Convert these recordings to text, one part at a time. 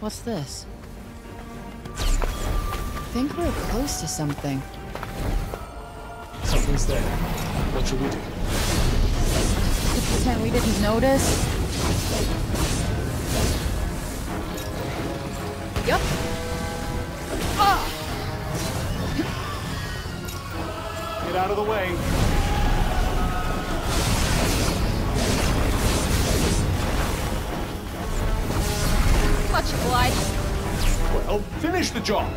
What's this? I think we're close to something. Something's there. What should we do? Just pretend we didn't notice. Yup. Ah! Get out of the way. Much obliged. Well, finish the job.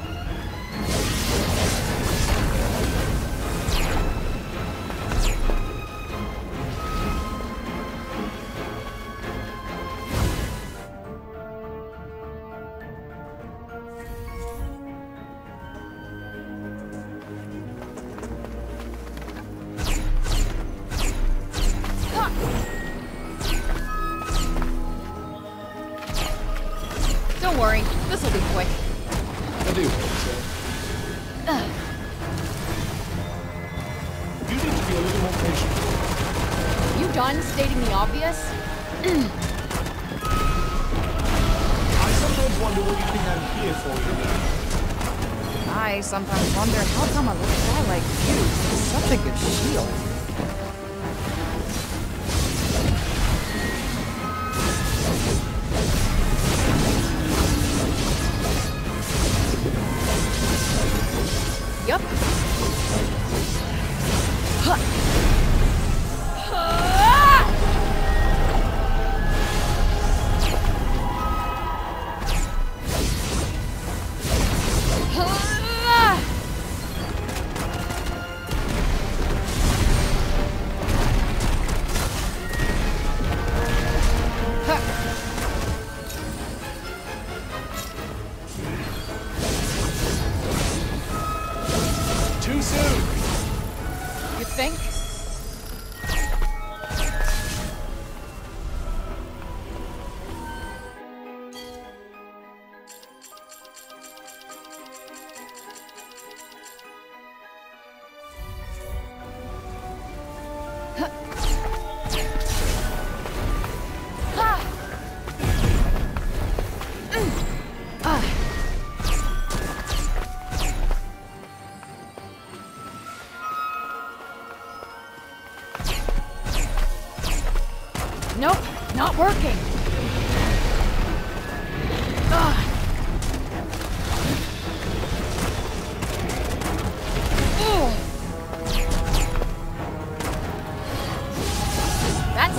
Working. That's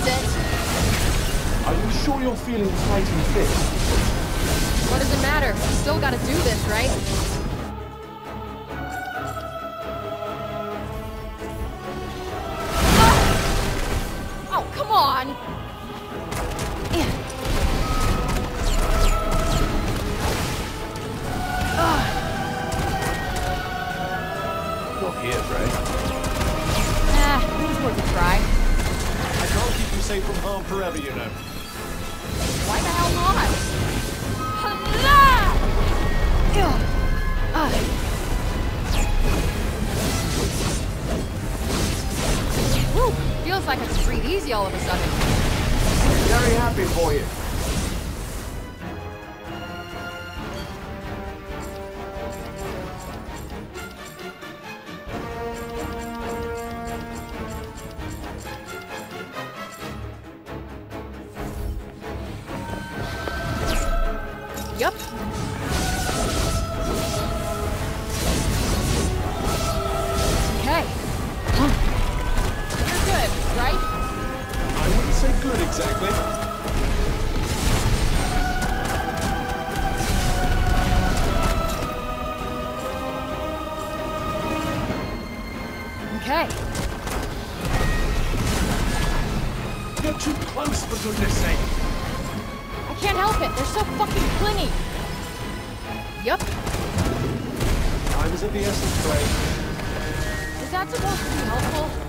it. Are you sure you're feeling tight and fit? What does it matter? We still gotta do this, right? Is that supposed to be helpful?